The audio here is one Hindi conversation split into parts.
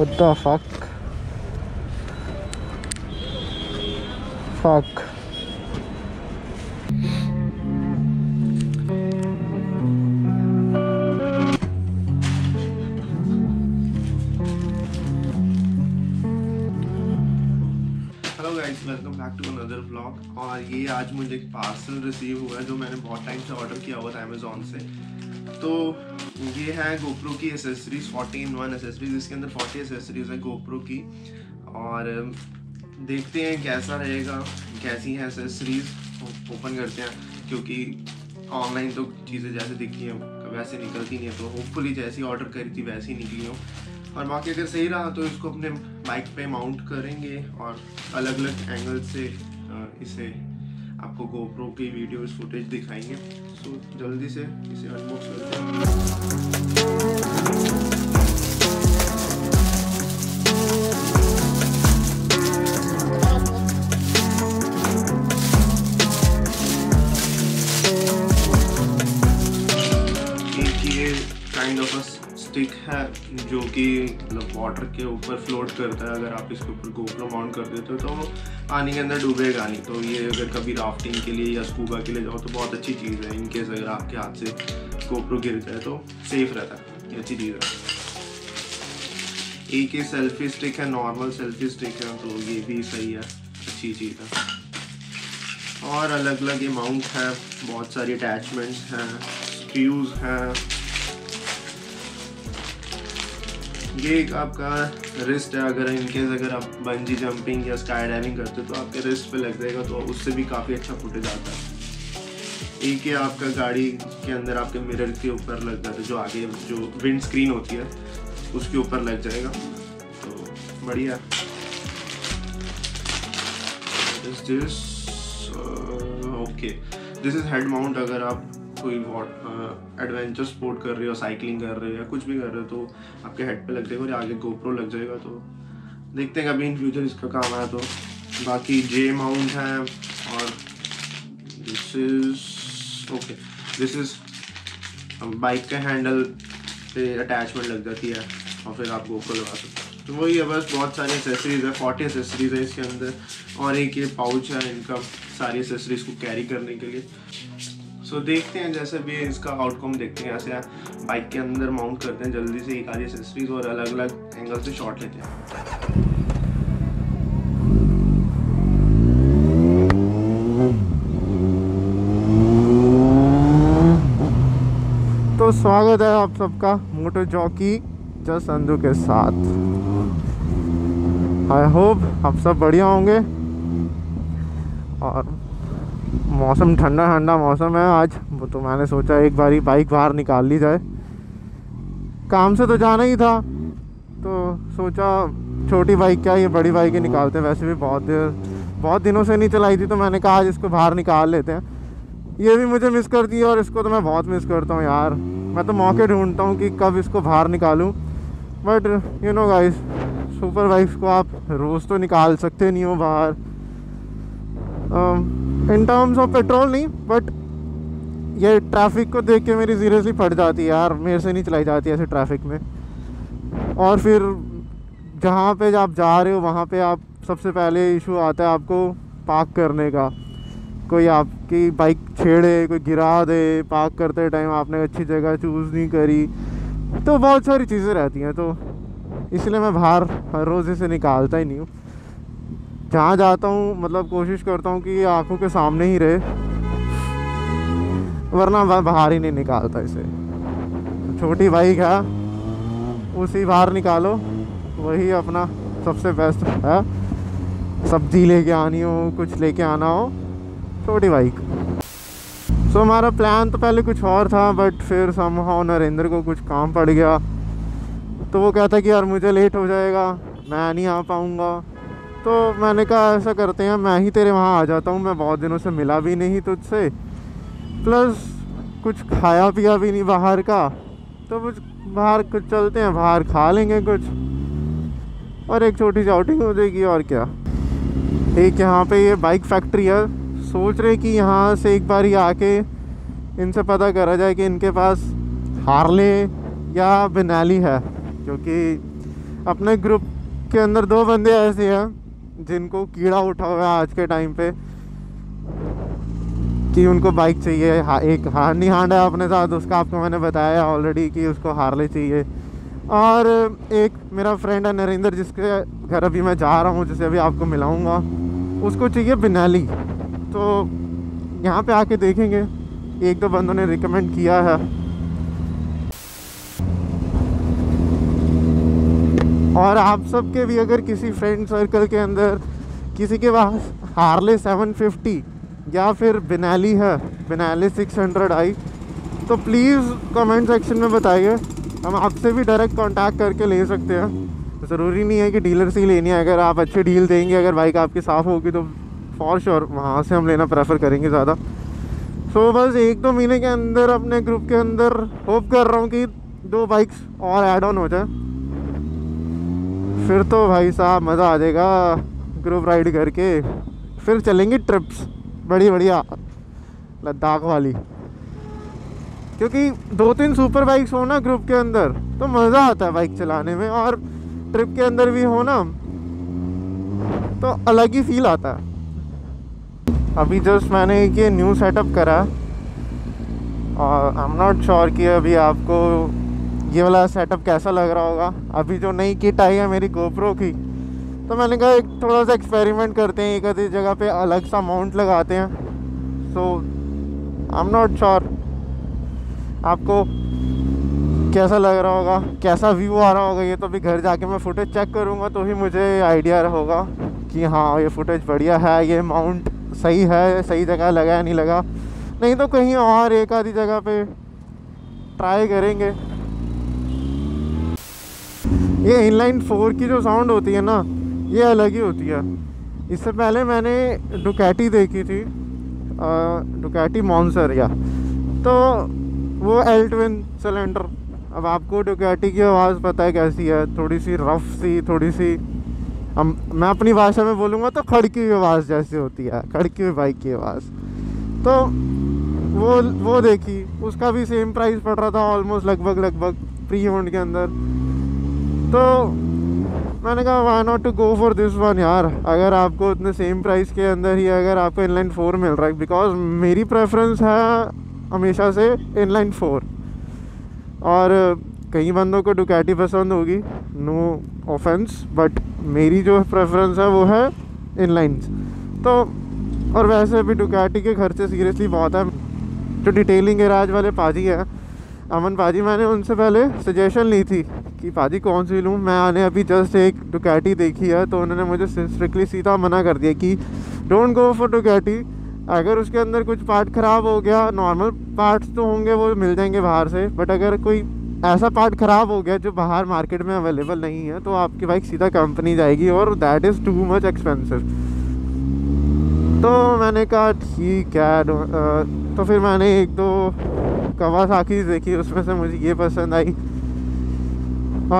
What the fuck? Fuck. Welcome back to another blog. और ये आज मुझे एक पार्सल रिसीव हुआ है जो मैंने बहुत टाइम से ऑर्डर किया हुआ था अमेज़ॉन से। तो ये है GoPro की एसेसरीज़, 40 in 1 एसेसरीज। इसके अंदर 40 एसेसरीज़ है GoPro की। और देखते हैं कैसा रहेगा, कैसी है एसेसरीज़, ओपन करते हैं। क्योंकि ऑनलाइन तो चीज़ें जैसे दिखती हैं वैसे निकलती नहीं है, तो होपफुली जैसी ऑर्डर करी थी वैसी निकली हो। और बाकी अगर सही रहा तो इसको अपने बाइक पे माउंट करेंगे और अलग अलग एंगल से इसे आपको GoPro की वीडियोस फुटेज दिखाएंगे। सो जल्दी से इसे अनबॉक्स करते हैं। स्टिक है जो कि मतलब वाटर के ऊपर फ्लोट करता है। अगर आप इसके ऊपर GoPro माउंट कर देते हो तो पानी के अंदर डूबेगा नहीं। तो ये अगर कभी राफ्टिंग के लिए या स्कूबा के लिए जाओ तो बहुत अच्छी चीज़ है। इनकेस अगर आपके हाथ से GoPro गिर जाए तो सेफ रहता है, ये अच्छी चीज़ है। एक ये सेल्फी स्टिक है, नॉर्मल सेल्फी स्टिक है, तो ये भी सही है, अच्छी चीज़ है। और अलग अलग ये माउंट है, बहुत सारी अटैचमेंट्स हैं, स्क्रूज़ हैं। ये एक आपका रिस्ट है, अगर इनकेस अगर आप बंजी जंपिंग या स्काई डाइविंग करते हो तो आपके रिस्ट पे लग जाएगा, तो उससे भी काफ़ी अच्छा फुटेज आता है। एक ये आपका गाड़ी के अंदर आपके मिरर के ऊपर लग जाता है, जो आगे जो विंड स्क्रीन होती है उसके ऊपर लग जाएगा, तो बढ़िया। Okay, this is head mount. अगर आप कोई एडवेंचर स्पोर्ट कर रहे हो, साइकिलिंग कर रहे हो या कुछ भी कर रहे हो तो आपके हेड पे लग जाएगा और आगे GoPro लग जाएगा। तो देखते हैं कभी इन फ्यूचर इसका काम आया तो। बाकी जे माउंट है। और दिस इज बाइक के हैंडल पे अटैचमेंट लग जाती है और फिर आप GoPro लगा सकते हो। तो वही है बस, बहुत सारी एसेसरीज है, 40 एसेसरीज है इसके अंदर। और एक ये पाउच है इनका सारी एसेसरीज को कैरी करने के लिए। तो देखते हैं जैसे भी इसका आउटकम, देखते हैं ऐसे बाइक के अंदर माउंट करते हैं जल्दी से एक आधी एसेसरीज और अलग अलग एंगल से शॉट लेते हैं। तो स्वागत है आप सबका मोटो जॉकी जस संधू के साथ। आई होप आप सब बढ़िया होंगे। और मौसम ठंडा मौसम है आज, वो तो मैंने सोचा एक बार ही बाइक बाहर निकाल ली जाए। काम से तो जाना ही था तो सोचा छोटी बाइक क्या, ये बड़ी बाइक ही निकालते हैं। वैसे भी बहुत दिनों से नहीं चलाई थी, तो मैंने कहा आज इसको बाहर निकाल लेते हैं। ये भी मुझे मिस करती है और इसको तो मैं बहुत मिस करता हूँ यार। मैं तो मौके ढूंढता हूँ कि कब इसको बाहर निकालूँ, but you know guys, super bikes को आप रोज़ तो निकाल सकते नहीं हो बाहर। इन टर्म्स ऑफ पेट्रोल नहीं, बट ये ट्रैफिक को देख के मेरी सीरियसली फट जाती है यार। मेरे से नहीं चलाई जाती ऐसे ट्रैफिक में। और फिर जहाँ पे आप जा रहे हो वहाँ पे आप सबसे पहले इशू आता है आपको पार्क करने का। कोई आपकी बाइक छेड़े, कोई गिरा दे, पार्क करते टाइम आपने अच्छी जगह चूज़ नहीं करी, तो बहुत सारी चीज़ें रहती हैं। तो इसलिए मैं बाहर हर रोज़ इसे निकालता ही नहीं हूँ। जहाँ जाता हूँ मतलब कोशिश करता हूँ कि ये आँखों के सामने ही रहे, वरना मैं बाहर ही नहीं निकालता इसे। छोटी बाइक है उसी बाहर निकालो, वही अपना सबसे बेस्ट है। सब्जी लेके आनी हो, कुछ लेके आना हो, छोटी बाइक। सो हमारा प्लान तो पहले कुछ और था, बट फिर समहाउ नरेंद्र को कुछ काम पड़ गया, तो वो कहता कि यार मुझे लेट हो जाएगा, मैं नहीं आ पाऊँगा। तो मैंने कहा ऐसा करते हैं मैं ही तेरे वहाँ आ जाता हूँ, मैं बहुत दिनों से मिला भी नहीं तुझसे, प्लस कुछ खाया पिया भी नहीं बाहर का, तो कुछ बाहर कुछ चलते हैं, बाहर खा लेंगे कुछ और एक छोटी सी आउटिंग हो जाएगी। और क्या, एक यहाँ पे ये बाइक फैक्ट्री है, सोच रहे कि यहाँ से एक बार ही आके इनसे पता करा जाए कि इनके पास हार्ले या बेनेली है, क्योंकि अपने ग्रुप के अंदर दो बंदे ऐसे हैं जिनको कीड़ा उठा हुआ है आज के टाइम पे कि उनको बाइक चाहिए। एक हार्नी हांडा है अपने साथ, उसका आपको मैंने बताया ऑलरेडी कि उसको हार्ले चाहिए। और एक मेरा फ्रेंड है नरेंद्र, जिसके घर अभी मैं जा रहा हूँ, जिसे अभी आपको मिलाऊँगा, उसको चाहिए बेनेली। तो यहाँ पे आके देखेंगे, एक दो बंदों ने रिकमेंड किया है। और आप सब के भी अगर किसी फ्रेंड सर्कल के अंदर किसी के पास हार्ले 750 या फिर बेनेली है, बेनेली 600i, तो प्लीज़ कमेंट सेक्शन में बताइए। हम आपसे भी डायरेक्ट कांटेक्ट करके ले सकते हैं, ज़रूरी नहीं है कि डीलर से ही लेनी है। अगर आप अच्छी डील देंगे, अगर बाइक आपकी साफ़ होगी, तो फॉर श्योर वहाँ से हम लेना प्रेफर करेंगे ज़्यादा। सो बस एक दो महीने के अंदर अपने ग्रुप के अंदर होप कर रहा हूँ कि दो बाइक्स और ऐड ऑन हो जाए, फिर तो भाई साहब मज़ा आ जाएगा। ग्रुप राइड करके फिर चलेंगी ट्रिप्स बड़ी बढ़िया लद्दाख वाली, क्योंकि दो तीन सुपर बाइक्स हो ना ग्रुप के अंदर तो मज़ा आता है बाइक चलाने में, और ट्रिप के अंदर भी हो ना तो अलग ही फील आता है। अभी जस्ट मैंने ये न्यू सेटअप करा, और आई एम नॉट श्योर कि अभी आपको ये वाला सेटअप कैसा लग रहा होगा। अभी जो नई किट आई है मेरी GoPro की, तो मैंने कहा एक थोड़ा सा एक्सपेरिमेंट करते हैं, एक आधी जगह पे अलग सा माउंट लगाते हैं। So I am not sure आपको कैसा लग रहा होगा, कैसा व्यू आ रहा होगा, ये तो अभी घर जाके मैं फुटेज चेक करूँगा तो ही मुझे आइडिया होगा कि हाँ ये फुटेज बढ़िया है, ये माउंट सही है, सही जगह लगा या नहीं लगा। नहीं तो कहीं और एक आधी जगह पर ट्राई करेंगे। ये इनलाइन 4 की जो साउंड होती है ना, ये अलग ही होती है। इससे पहले मैंने डुकैटी देखी थी, डुकैटी मॉन्सर या तो वो L-twin सिलेंडर। अब आपको डुकैटी की आवाज़ पता है कैसी है, थोड़ी सी रफ़ सी, थोड़ी सी मैं अपनी भाषा में बोलूँगा तो खड़की हुई आवाज़ जैसी होती है, खड़की हुई बाइक की आवाज़। तो वो देखी, उसका भी सेम प्राइस पड़ रहा था ऑलमोस्ट लगभग प्री ओन्ड के अंदर। तो मैंने कहा why not to go for this one यार, अगर आपको इतने सेम प्राइस के अंदर ही अगर आपको इनलाइन 4 मिल रहा है, बिकॉज मेरी प्रेफरेंस है हमेशा से इनलाइन 4। और कई बंदों को डुकैटी पसंद होगी, नो ऑफेंस, बट मेरी जो प्रेफरेंस है वो है इनलाइंस। तो और वैसे भी डुकैटी के खर्चे सीरियसली बहुत है। जो डिटेलिंग गैराज वाले पाजी हैं, अमन पाजी, मैंने उनसे पहले सजेशन ली थी कि पाजी कौन सी लूँ। मैंने अभी जस्ट एक डुकैटी देखी है, तो उन्होंने मुझे स्ट्रिक्टली सीधा मना कर दिया कि डोंट गो फॉर डुकैटी, अगर उसके अंदर कुछ पार्ट ख़राब हो गया, नॉर्मल पार्ट्स तो होंगे वो मिल जाएंगे बाहर से, बट अगर कोई ऐसा पार्ट ख़राब हो गया जो बाहर मार्केट में अवेलेबल नहीं है तो आपकी बाइक सीधा कंपनी जाएगी, और that is too much expensive. तो मैंने कहा ठीक है। तो फिर मैंने एक दो कावासाकी देखी, उसमें से मुझे ये पसंद आई।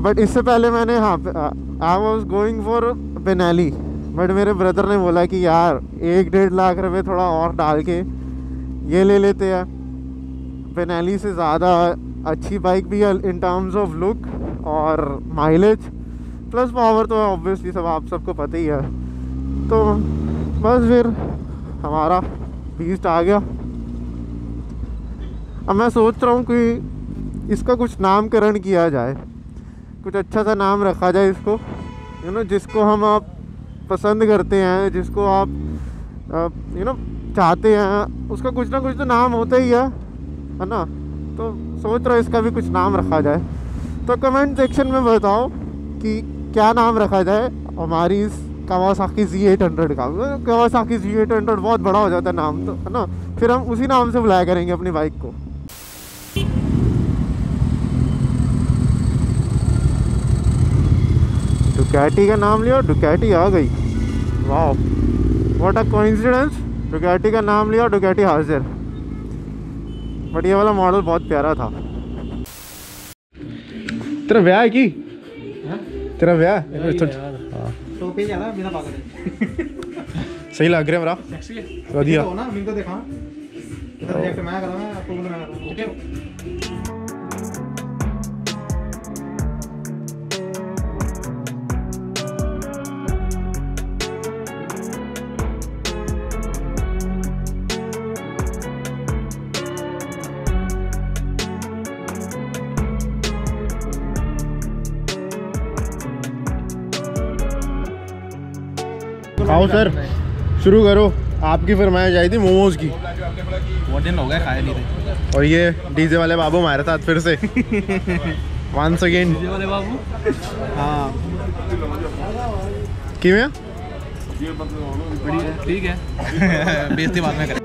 बट इससे पहले मैंने I was going for Benelli, but मेरे ब्रदर ने बोला कि यार 1-1.5 लाख रुपये थोड़ा और डाल के ये ले लेते हैं, बेनेली से ज़्यादा अच्छी बाइक भी है इन टर्म्स ऑफ लुक और माइलेज प्लस पावर, तो ऑब्वियसली सब आप सबको पता ही है। तो बस फिर हमारा बीस्ट आ गया। अब मैं सोच रहा हूँ कि इसका कुछ नामकरण किया जाए, कुछ अच्छा सा नाम रखा जाए इसको, यू नो, जिसको हम आप पसंद करते हैं, जिसको आप यू नो चाहते हैं, उसका कुछ तो नाम होता ही है ना। तो सोच रहा हूँ इसका भी कुछ नाम रखा जाए। तो कमेंट सेक्शन में बताओ कि क्या नाम रखा जाए हमारी इस कावासाकी Z800 का। कावासाकी Z800 बहुत बड़ा हो जाता है नाम तो, है ना, फिर हम उसी नाम से बुलाया करेंगे अपनी बाइक को। डुकैटी का नाम लिया और डुकैटी आ गई, wow what a coincidence. Ducati का नाम लिया और डुकैटी हाजिर। बट ये वाला मॉडल बहुत प्यारा था। तेरा ब्याह की है? तेरा ब्याह टोपी जाना बिना पागल सही लग रहा है मेरा सेक्सी है बढ़िया हो ना। इनको देखा प्रोजेक्ट मैं कर रहा हूं, आपको मैं कर रहा हूं। ओके आओ सर शुरू करो, आपकी फरमाइश आई थी मोमोज की, बहुत दिन हो गए खाए नहीं थे। और ये डीजे वाले बाबू हमारे साथ फिर से वंस अगेन। डीजे वाले बाबू हाँ किया ठीक है बेइज्जती बाद में करें।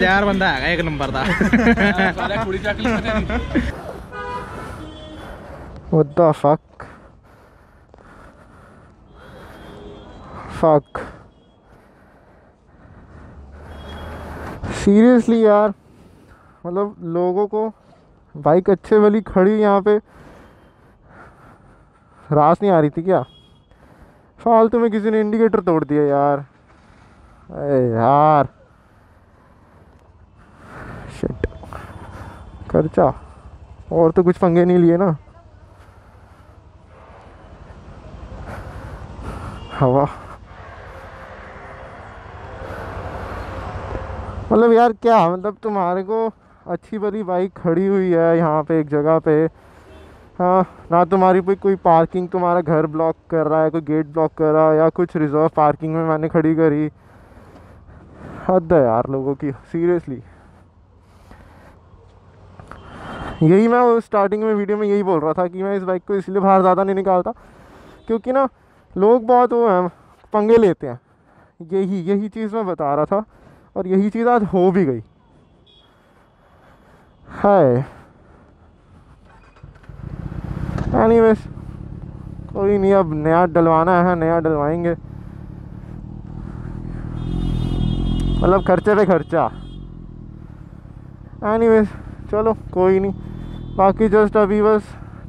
यार बंदा है एक नंबर था। What the fuck? Fuck. Seriously यार, मतलब लोगों को बाइक अच्छे वाली खड़ी यहाँ पे रास नहीं आ रही थी क्या? फालतू में किसी ने इंडिकेटर तोड़ दिया यार। अरे यार शिट खर्चा, और तो कुछ पंगे नहीं लिए ना। हवा मतलब यार क्या, मतलब तुम्हारे को अच्छी बड़ी बाइक खड़ी हुई है यहाँ पे एक जगह पे, हाँ ना तुम्हारी कोई पार्किंग, तुम्हारा घर ब्लॉक कर रहा है, कोई गेट ब्लॉक कर रहा है, या कुछ रिजर्व पार्किंग में मैंने खड़ी करी। हद है यार लोगों की सीरियसली। यही मैं स्टार्टिंग में वीडियो में यही बोल रहा था कि मैं इस बाइक को इसलिए बाहर ज़्यादा नहीं निकालता क्योंकि ना लोग बहुत वो हैं, पंगे लेते हैं। यही चीज़ मैं बता रहा था और यही चीज़ आज हो भी गई है। एनीवेज कोई नहीं, अब नया डलवाना है, नया डलवाएंगे। मतलब खर्चे पे खर्चा। एनीवेज चलो कोई नहीं, बाकी जस्ट अभी बस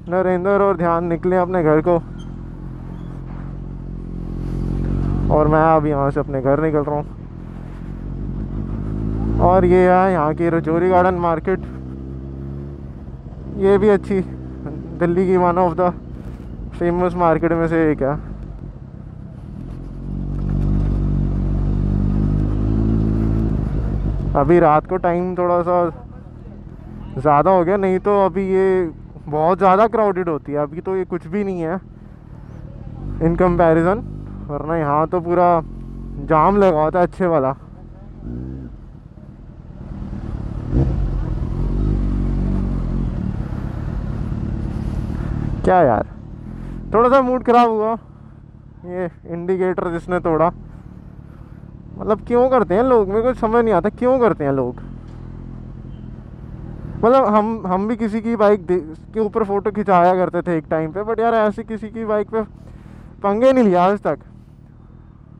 नरेंद्र और ध्यान निकले अपने घर को और मैं अब यहाँ से अपने घर निकल रहा हूँ। और ये है यहाँ की राजौरी गार्डन मार्केट, ये भी अच्छी दिल्ली की one of the famous market में से एक है। अभी रात को टाइम थोड़ा सा ज़्यादा हो गया, नहीं तो अभी ये बहुत ज़्यादा क्राउडेड होती है। अभी तो ये कुछ भी नहीं है इन कंपैरिजन, वरना यहाँ तो पूरा जाम लगा होता है अच्छे वाला। क्या यार थोड़ा सा मूड ख़राब हुआ, ये इंडिकेटर जिसने तोड़ा, मतलब क्यों करते हैं लोग, मेरे को समझ नहीं आता क्यों करते हैं लोग। मतलब हम भी किसी की बाइक के ऊपर फ़ोटो खिंचाया करते थे एक टाइम पे, बट यार ऐसे किसी की बाइक पे पंगे नहीं लिया आज तक।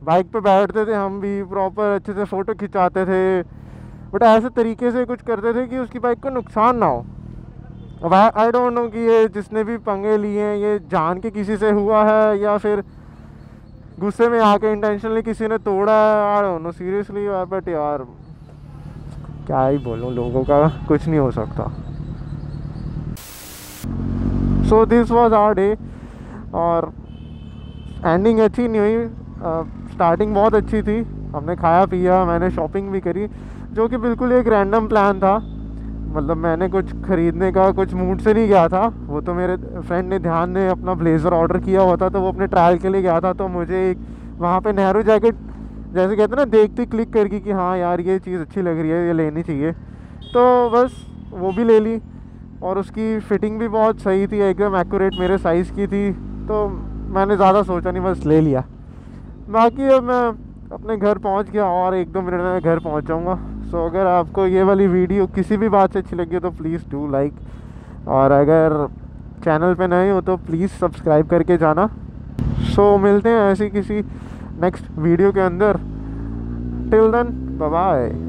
बाइक पे बैठते थे हम भी प्रॉपर, अच्छे से फ़ोटो खिंचाते थे, बट ऐसे तरीके से कुछ करते थे कि उसकी बाइक को नुकसान ना हो। अब आई डोंट नो कि ये जिसने भी पंगे लिए हैं ये जान के किसी से हुआ है या फिर गुस्से में आके इंटेंशनली किसी ने तोड़ा है, I don't know seriously. But यार क्या ही बोलूँ, लोगों का कुछ नहीं हो सकता। So this was our day, और एंडिंग अच्छी नहीं हुई, स्टार्टिंग बहुत अच्छी थी। हमने खाया पिया, मैंने शॉपिंग भी करी, जो कि बिल्कुल एक रैंडम प्लान था। मतलब मैंने कुछ ख़रीदने का कुछ मूड से नहीं गया था, वो तो मेरे फ्रेंड ने ध्यान ने अपना ब्लेज़र ऑर्डर किया हुआ था, तो वो अपने ट्रायल के लिए गया था। तो मुझे एक वहाँ पे नेहरू जैकेट जैसे कहते हैं ना, देखते क्लिक करके कि हाँ यार ये चीज़ अच्छी लग रही है, ये लेनी चाहिए, तो बस वो भी ले ली। और उसकी फ़िटिंग भी बहुत सही थी, एकदम एक्यूरेट मेरे साइज़ की थी, तो मैंने ज़्यादा सोचा नहीं, बस ले लिया। बाकी अब मैं अपने घर पहुँच गया और 1-2 मिनट में घर पहुँच जाऊँगा। सो अगर आपको ये वाली वीडियो किसी भी बात से अच्छी लगी हो तो प्लीज़ डू लाइक, और अगर चैनल पे नए हो तो प्लीज़ सब्सक्राइब करके जाना। सो मिलते हैं ऐसी किसी नेक्स्ट वीडियो के अंदर, टिल देन बाय बाय।